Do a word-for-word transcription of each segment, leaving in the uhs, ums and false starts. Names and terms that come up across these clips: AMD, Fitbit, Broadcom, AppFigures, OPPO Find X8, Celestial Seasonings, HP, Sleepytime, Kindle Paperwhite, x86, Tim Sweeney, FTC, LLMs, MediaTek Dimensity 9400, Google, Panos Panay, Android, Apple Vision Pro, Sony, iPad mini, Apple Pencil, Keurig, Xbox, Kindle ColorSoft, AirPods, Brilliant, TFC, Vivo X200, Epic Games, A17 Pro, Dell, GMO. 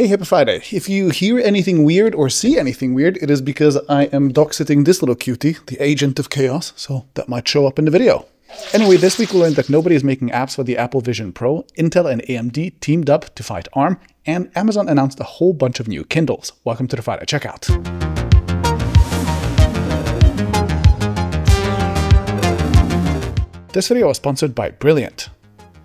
Hey, happy Friday. If you hear anything weird or see anything weird, it is because I am dog-sitting this little cutie, the agent of chaos, so that might show up in the video. Anyway, this week we learned that nobody is making apps for the Apple Vision Pro, Intel and A M D teamed up to fight ARM, and Amazon announced a whole bunch of new Kindles. Welcome to the Friday Checkout. This video was sponsored by Brilliant.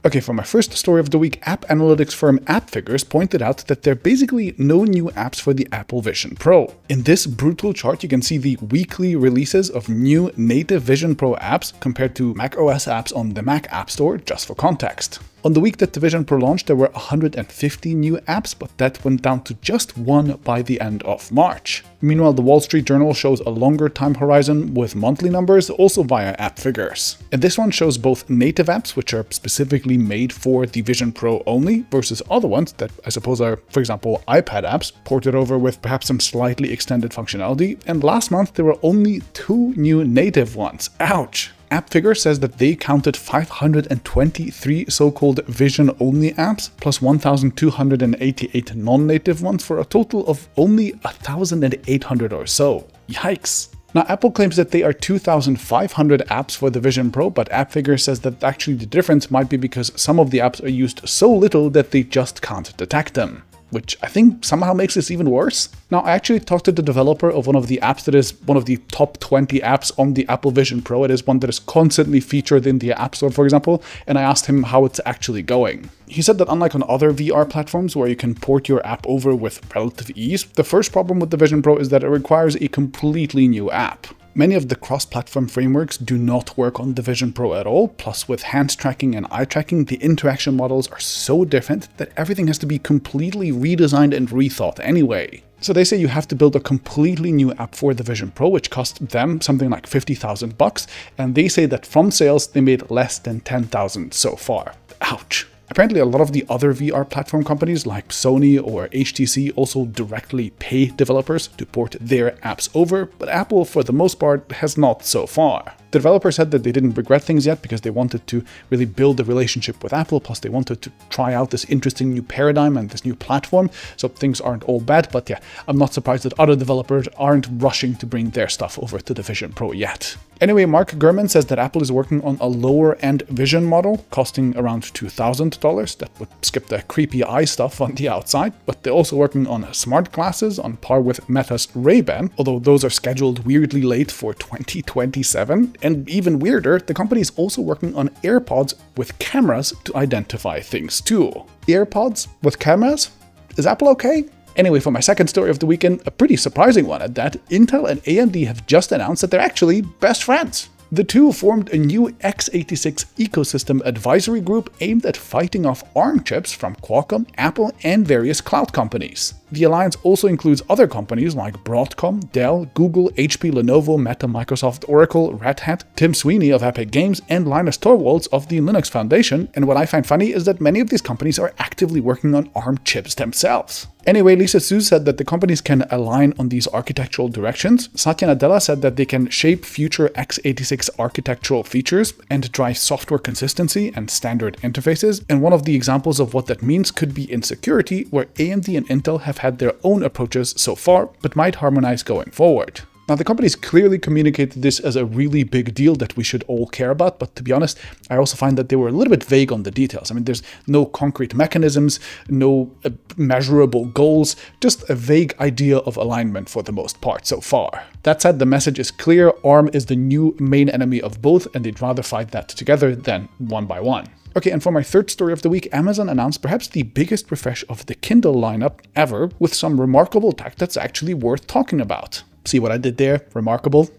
Okay, for my first story of the week, app analytics firm AppFigures pointed out that there are basically no new apps for the Apple Vision Pro. In this brutal chart, you can see the weekly releases of new native Vision Pro apps compared to macOS apps on the Mac App Store, just for context. On the week that the Vision Pro launched, there were one hundred fifty new apps, but that went down to just one by the end of March. Meanwhile, the Wall Street Journal shows a longer time horizon with monthly numbers, also via AppFigures. And this one shows both native apps, which are specifically made for the Vision Pro only, versus other ones that I suppose are, for example, iPad apps, ported over with perhaps some slightly extended functionality. And last month, there were only two new native ones. Ouch! AppFigures says that they counted five hundred twenty-three so-called vision-only apps, plus one thousand two hundred eighty-eight non-native ones, for a total of only one thousand eight hundred or so. Yikes! Now, Apple claims that they are two thousand five hundred apps for the Vision Pro, but AppFigures says that actually the difference might be because some of the apps are used so little that they just can't detect them, which I think somehow makes this even worse. Now, I actually talked to the developer of one of the apps that is one of the top twenty apps on the Apple Vision Pro. It is one that is constantly featured in the App Store, for example, and I asked him how it's actually going. He said that unlike on other V R platforms where you can port your app over with relative ease, the first problem with the Vision Pro is that it requires a completely new app. Many of the cross-platform frameworks do not work on the Vision Pro at all, plus with hand tracking and eye tracking, the interaction models are so different that everything has to be completely redesigned and rethought anyway. So they say you have to build a completely new app for the Vision Pro, which cost them something like fifty thousand bucks, and they say that from sales they made less than ten thousand so far. Ouch. Apparently, a lot of the other V R platform companies like Sony or H T C also directly pay developers to port their apps over, but Apple, for the most part, has not so far. The developer said that they didn't regret things yet because they wanted to really build a relationship with Apple, plus they wanted to try out this interesting new paradigm and this new platform, so things aren't all bad, but yeah, I'm not surprised that other developers aren't rushing to bring their stuff over to the Vision Pro yet. Anyway, Mark Gurman says that Apple is working on a lower-end vision model, costing around two thousand dollars. That would skip the creepy eye stuff on the outside. But they're also working on smart glasses on par with Meta's Ray-Ban, although those are scheduled weirdly late for twenty twenty-seven. And even weirder, the company is also working on AirPods with cameras to identify things too. AirPods with cameras? Is Apple okay? Anyway, for my second story of the weekend, a pretty surprising one at that, Intel and A M D have just announced that they're actually best friends. The two formed a new x eighty-six ecosystem advisory group aimed at fighting off ARM chips from Qualcomm, Apple, and various cloud companies. The alliance also includes other companies like Broadcom, Dell, Google, H P, Lenovo, Meta, Microsoft, Oracle, Red Hat, Tim Sweeney of Epic Games, and Linus Torvalds of the Linux Foundation, and what I find funny is that many of these companies are actively working on ARM chips themselves. Anyway, Lisa Su said that the companies can align on these architectural directions. Satya Nadella said that they can shape future x eighty-six architectural features and drive software consistency and standard interfaces, and one of the examples of what that means could be in security, where A M D and Intel have had their own approaches so far, but might harmonize going forward. Now, the companies clearly communicated this as a really big deal that we should all care about, but to be honest, I also find that they were a little bit vague on the details. I mean, there's no concrete mechanisms, no uh, measurable goals, just a vague idea of alignment for the most part so far. That said, the message is clear. ARM is the new main enemy of both, and they'd rather fight that together than one by one. Okay, and for my third story of the week, Amazon announced perhaps the biggest refresh of the Kindle lineup ever, with some remarkable tech that's actually worth talking about. See what I did there? Remarkable.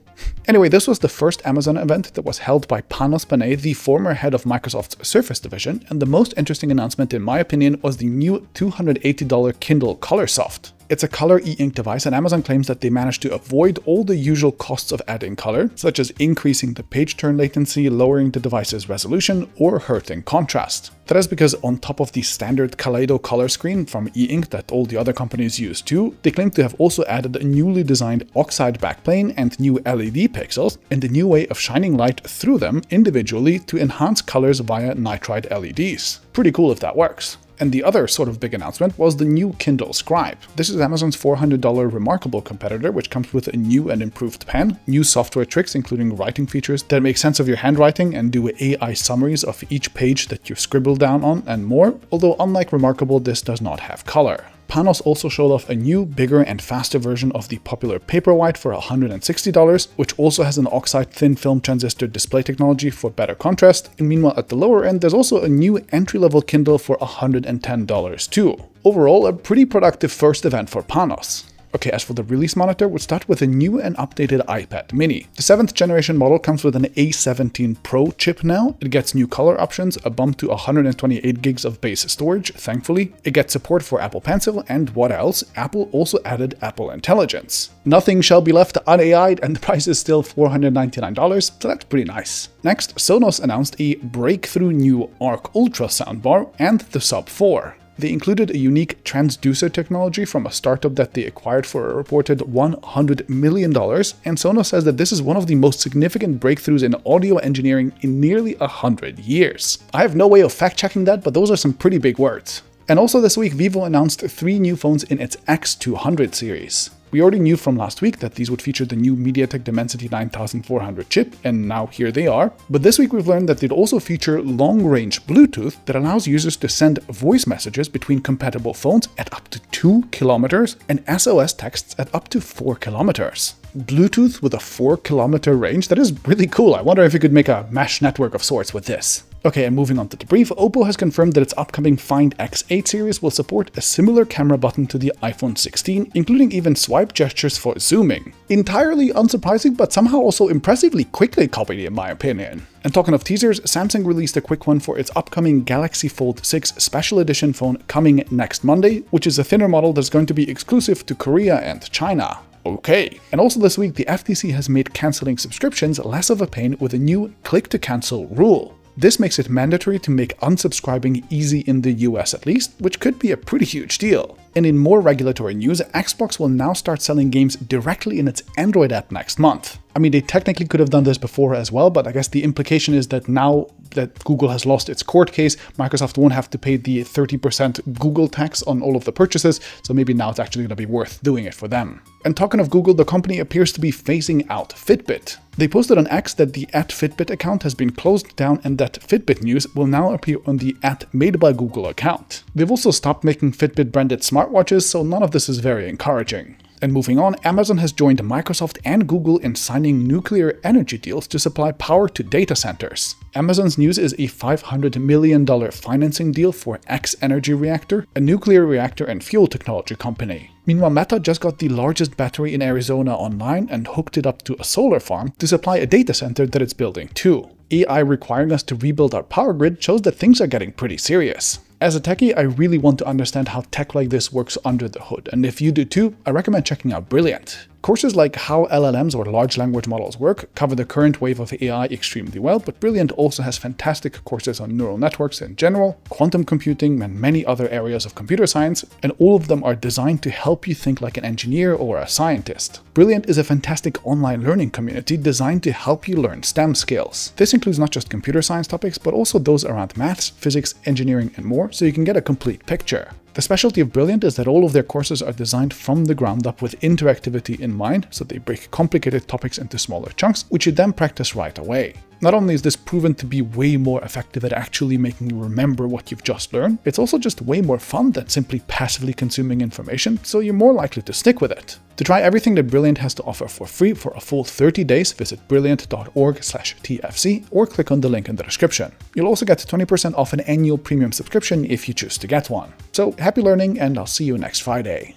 Anyway, this was the first Amazon event that was held by Panos Panay, the former head of Microsoft's Surface division, and the most interesting announcement, in my opinion, was the new two hundred eighty dollar Kindle ColorSoft. It's a color e-ink device, and Amazon claims that they managed to avoid all the usual costs of adding color, such as increasing the page turn latency, lowering the device's resolution, or hurting contrast. That is because on top of the standard Kaleido color screen from e-ink that all the other companies use too, they claim to have also added a newly designed oxide backplane and new L E D pixels, and a new way of shining light through them individually to enhance colors via nitride L E Ds. Pretty cool if that works. And the other sort of big announcement was the new Kindle Scribe. This is Amazon's four hundred dollar Remarkable competitor, which comes with a new and improved pen, new software tricks including writing features that make sense of your handwriting and do A I summaries of each page that you scribble down on, and more, although unlike Remarkable, this does not have color. Panos also showed off a new, bigger and faster version of the popular Paperwhite for one hundred sixty dollars, which also has an oxide thin film transistor display technology for better contrast. And meanwhile, at the lower end, there's also a new entry-level Kindle for one hundred ten dollars too. Overall, a pretty productive first event for Panos. Okay, as for the release monitor, we'll start with a new and updated iPad mini. The seventh generation model comes with an A seventeen Pro chip now. It gets new color options, a bump to one hundred twenty-eight gigs of base storage, thankfully. It gets support for Apple Pencil, and what else? Apple also added Apple Intelligence. Nothing shall be left un-A I'd, and the price is still four hundred ninety-nine dollars, so that's pretty nice. Next, Sonos announced a breakthrough new Arc Ultra soundbar and the Sub four. They included a unique transducer technology from a startup that they acquired for a reported one hundred million dollars, and Sonos says that this is one of the most significant breakthroughs in audio engineering in nearly one hundred years. I have no way of fact-checking that, but those are some pretty big words. And also this week, Vivo announced three new phones in its X two hundred series. We already knew from last week that these would feature the new MediaTek Dimensity nine thousand four hundred chip, and now here they are. But this week we've learned that they'd also feature long-range Bluetooth that allows users to send voice messages between compatible phones at up to two kilometers and S O S texts at up to four kilometers. Bluetooth with a four kilometer range? That is really cool. I wonder if you could make a mesh network of sorts with this. Okay, and moving on to the brief, Oppo has confirmed that its upcoming Find X eight series will support a similar camera button to the iPhone sixteen, including even swipe gestures for zooming. Entirely unsurprising, but somehow also impressively quickly copied in my opinion. And talking of teasers, Samsung released a quick one for its upcoming Galaxy Fold six Special Edition phone coming next Monday, which is a thinner model that's going to be exclusive to Korea and China. Okay. And also this week, the F T C has made canceling subscriptions less of a pain with a new click-to-cancel rule. This makes it mandatory to make unsubscribing easy in the U S at least, which could be a pretty huge deal. And in more regulatory news, Xbox will now start selling games directly in its Android app next month. I mean, they technically could have done this before as well, but I guess the implication is that now that Google has lost its court case, Microsoft won't have to pay the thirty percent Google tax on all of the purchases, so maybe now it's actually going to be worth doing it for them. And talking of Google, the company appears to be phasing out Fitbit. They posted on X that the at Fitbit account has been closed down and that Fitbit news will now appear on the at made by Google account. They've also stopped making Fitbit-branded smartwatches, so none of this is very encouraging. And moving on, Amazon has joined Microsoft and Google in signing nuclear energy deals to supply power to data centers. Amazon's news is a five hundred million dollar financing deal for X Energy Reactor, a nuclear reactor and fuel technology company. Meanwhile, Meta just got the largest battery in Arizona online and hooked it up to a solar farm to supply a data center that it's building too. A I requiring us to rebuild our power grid shows that things are getting pretty serious. As a techie, I really want to understand how tech like this works under the hood, and if you do too, I recommend checking out Brilliant. Courses like How L L Ms or Large Language Models Work cover the current wave of A I extremely well, but Brilliant also has fantastic courses on neural networks in general, quantum computing, and many other areas of computer science, and all of them are designed to help you think like an engineer or a scientist. Brilliant is a fantastic online learning community designed to help you learn STEM skills. This includes not just computer science topics, but also those around maths, physics, engineering, and more, so you can get a complete picture. The specialty of Brilliant is that all of their courses are designed from the ground up with interactivity in mind, so they break complicated topics into smaller chunks, which you then practice right away. Not only is this proven to be way more effective at actually making you remember what you've just learned, it's also just way more fun than simply passively consuming information, so you're more likely to stick with it. To try everything that Brilliant has to offer for free for a full thirty days, visit brilliant dot org slash T F C or click on the link in the description. You'll also get twenty percent off an annual premium subscription if you choose to get one. So happy learning, and I'll see you next Friday.